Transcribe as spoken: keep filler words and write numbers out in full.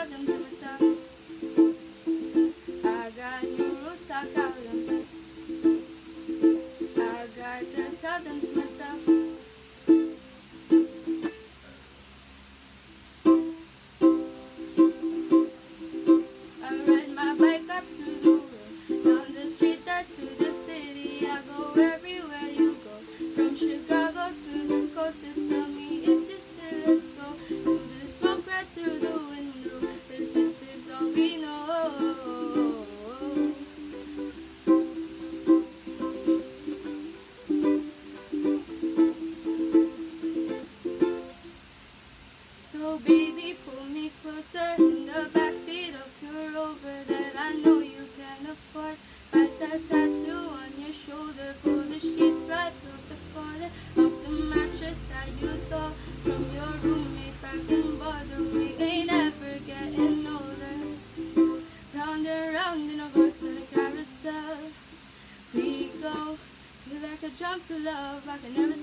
I can never